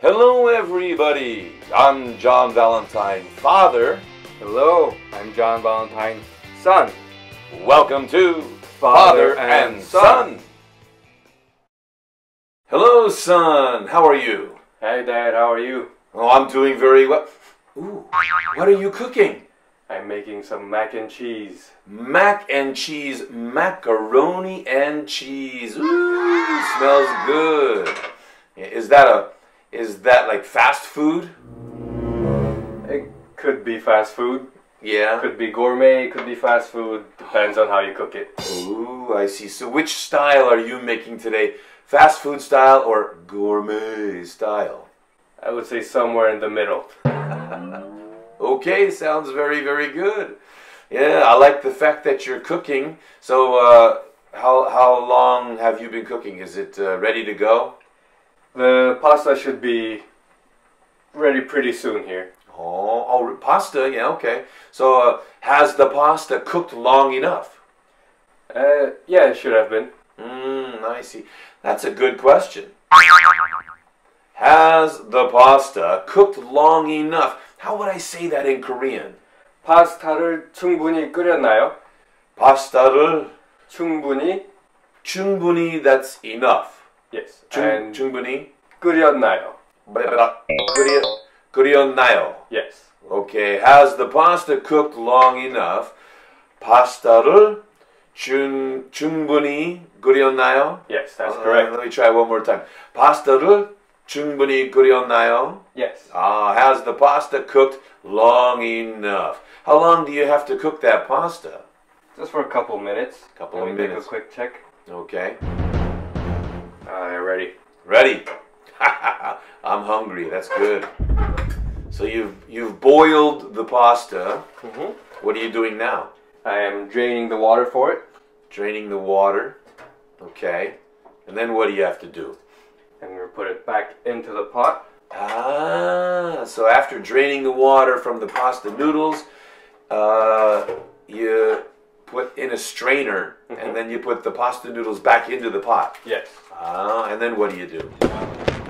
Hello everybody, I'm John Valentine, father. Hello, I'm John Valentine, son. Welcome to Father and Son. Hello son, how are you? Hi Dad, how are you? Oh, I'm doing very well. Ooh, what are you cooking? I'm making some mac and cheese. Mac and cheese, macaroni and cheese. Ooh, smells good. Is that like fast food? It could be fast food. Yeah. Could be gourmet, could be fast food. Depends on how you cook it. Ooh, I see. So which style are you making today? Fast food style or gourmet style? I would say somewhere in the middle. Okay, sounds very, very good. Yeah, I like the fact that you're cooking. So how long have you been cooking? Is it ready to go? The pasta should be ready pretty soon here. Oh, pasta, yeah, okay. So, has the pasta cooked long enough? Yeah, it should have been. I see. That's a good question. Has the pasta cooked long enough? How would I say that in Korean? 파스타를 충분히 끓였나요? 파스타를 충분히. 충분히, that's enough. Yes. 충분히 끓였나요? 끓였나요? Yes. Okay. Has the pasta cooked long enough? 파스타를 충분히 끓였나요? Yes, that's correct. Let me try one more time. 파스타를 충분히 끓였나요? Yes. Has the pasta cooked long enough? How long do you have to cook that pasta? Just for a couple minutes. Let me take a quick check. Okay. Ready. Ready. I'm hungry. That's good. So you've boiled the pasta. Mm-hmm. What are you doing now? I am draining the water for it. Draining the water. Okay. And then what do you have to do? I'm going to put it back into the pot. So after draining the water from the pasta noodles, you put in a strainer, and then you put the pasta noodles back into the pot. Yes. And then what do you do?